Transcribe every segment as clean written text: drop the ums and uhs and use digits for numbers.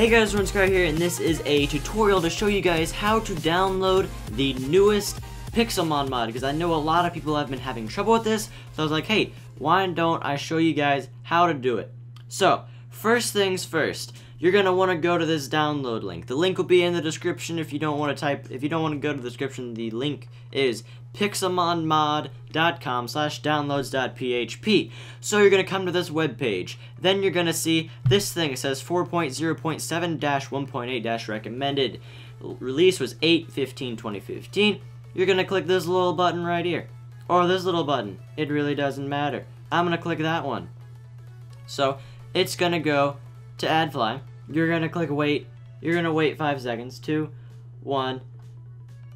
Hey guys, 100Scar here, and this is a tutorial to show you guys how to download the newest Pixelmon mod, because I know a lot of people have been having trouble with this, so I was like, hey, why don't I show you guys how to do it? So, first things first, you're gonna want to go to this download link. The link will be in the description if you don't want to go to the description. The link is pixelmonmod.com/downloads.php. So you're gonna come to this web page. Then you're gonna see this thing. It says 4.0.7-1.8- recommended. Release was 8/15/2015. You're gonna click this little button right here, or this little button. It really doesn't matter. I'm gonna click that one. So it's gonna go to Adfly. You're gonna click wait. You're gonna wait 5 seconds. 2, 1.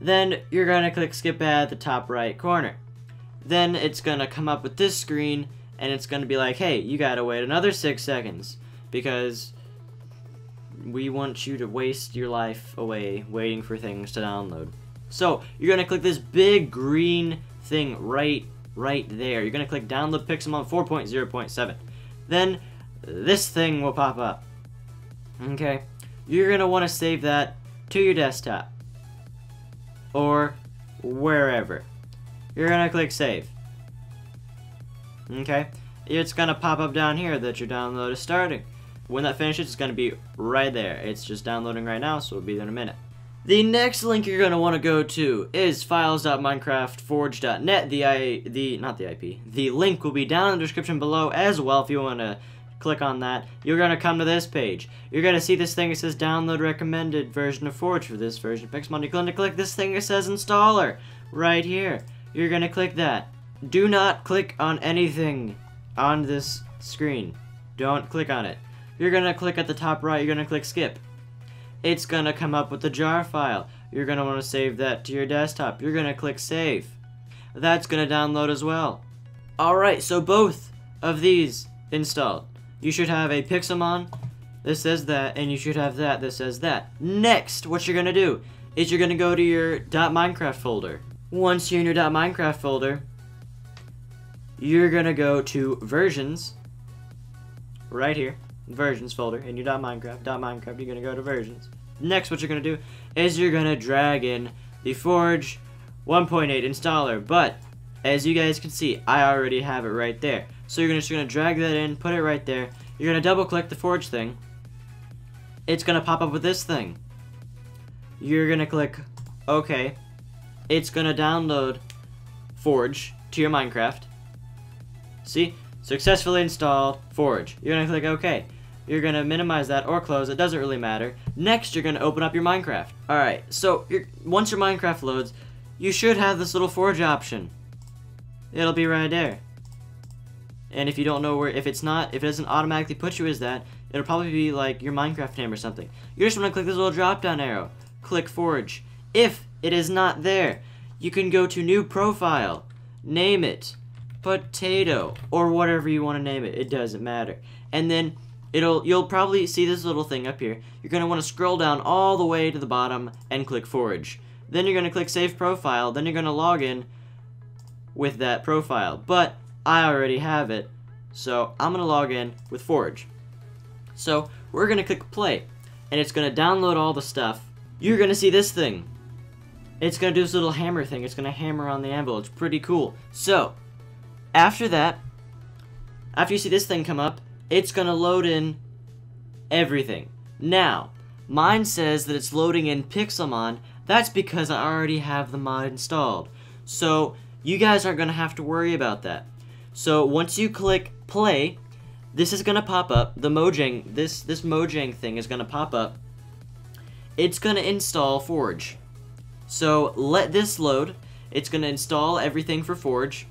Then you're gonna click skip ad at the top right corner. Then it's gonna come up with this screen, and it's gonna be like, hey, you gotta wait another 6 seconds because we want you to waste your life away waiting for things to download. So you're gonna click this big green thing right there. You're gonna click download Pixelmon 4.0.7. Then this thing will pop up. Okay, you're gonna want to save that to your desktop or wherever. You're gonna click save. Okay, it's gonna pop up down here that your download is starting. When that finishes, it's gonna be right there. It's just downloading right now, so it'll be there in a minute. The next link you're gonna want to go to is files.minecraftforge.net. The link will be down in the description below as well if you want to click on that. You're going to come to this page. You're going to see this thing that says download recommended version of Forge for this version of Pixelmon. You're going to click this thing that says installer right here. You're going to click that. Do not click on anything on this screen. Don't click on it. You're going to click at the top right. You're going to click skip. It's going to come up with the jar file. You're going to want to save that to your desktop. You're going to click save. That's going to download as well. Alright, so both of these installed. You should have a Pixelmon that says that, and you should have that that says that. Next, what you're going to do is you're going to go to your .minecraft folder. Once you're in your .minecraft folder, you're going to go to versions, right here, versions folder, in your .minecraft, you're going to go to versions. Next, what you're going to do is you're going to drag in the Forge 1.8 installer, but as you guys can see, I already have it right there. So you're just going to drag that in, put it right there. You're going to double click the Forge thing. It's going to pop up with this thing. You're going to click OK. It's going to download Forge to your Minecraft. See? Successfully installed Forge. You're going to click OK. You're going to minimize that or close. It doesn't really matter. Next, you're going to open up your Minecraft. Alright, so once your Minecraft loads, you should have this little Forge option. It'll be right there. And if you don't know where, if it doesn't automatically put you as that, it'll probably be like your Minecraft name or something. You just want to click this little drop down arrow. Click Forge. If it is not there, you can go to new profile. Name it potato or whatever you want to name it. It doesn't matter. And then you'll probably see this little thing up here. You're going to want to scroll down all the way to the bottom and click Forge. Then you're going to click save profile. Then you're going to log in with that profile. But I already have it, so I'm going to log in with Forge. So we're going to click play, and it's going to download all the stuff. You're going to see this thing. It's going to do this little hammer thing. It's going to hammer on the anvil. It's pretty cool. So after that, after you see this thing come up, it's going to load in everything. Now, mine says that it's loading in Pixelmon. That's because I already have the mod installed. So you guys aren't going to have to worry about that. So once you click play, this is gonna pop up. The Mojang, this Mojang thing is gonna pop up. It's gonna install Forge. So let this load. It's gonna install everything for Forge,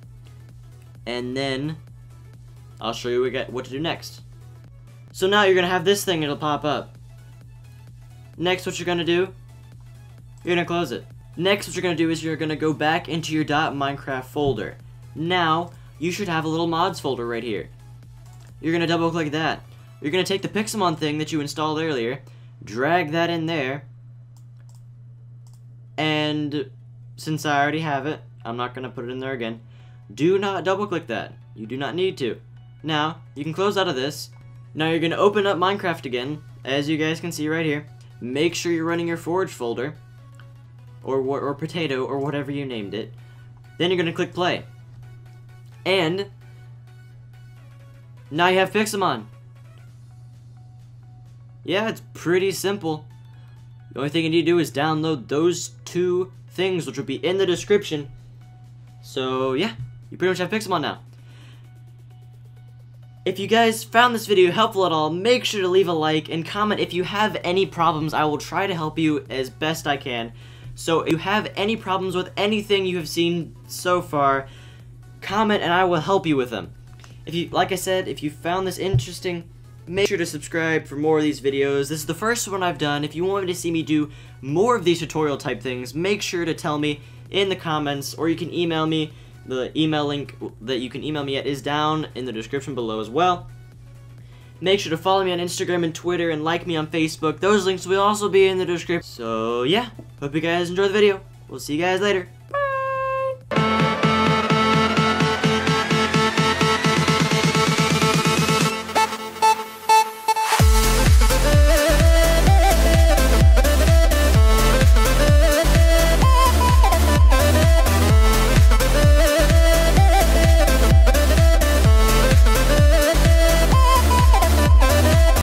and then I'll show you what to do next. So now you're gonna have this thing. It'll pop up. Next, what you're gonna do? You're gonna close it. Next, what you're gonna do is you're gonna go back into your .minecraft folder. Now, you should have a little mods folder right here. You're going to double click that. You're going to take the Pixelmon thing that you installed earlier, drag that in there, and since I already have it, I'm not going to put it in there again. Do not double click that. You do not need to. Now, you can close out of this. Now you're going to open up Minecraft again, as you guys can see right here. Make sure you're running your Forge folder, or potato, or whatever you named it. Then you're going to click play. And now you have Pixelmon. Yeah, it's pretty simple. The only thing you need to do is download those two things, which will be in the description. So yeah, you pretty much have Pixelmon now. If you guys found this video helpful at all, make sure to leave a like and comment if you have any problems. I will try to help you as best I can. So if you have any problems with anything you have seen so far, comment and I will help you with them. If you, like I said, if you found this interesting, make sure to subscribe for more of these videos. This is the first one I've done. If you want me to see me do more of these tutorial type things, make sure to tell me in the comments, or you can email me. The email link that you can email me at is down in the description below as well. Make sure to follow me on Instagram and Twitter, and like me on Facebook. Those links will also be in the description. So yeah, hope you guys enjoy the video. We'll see you guys later. Bye!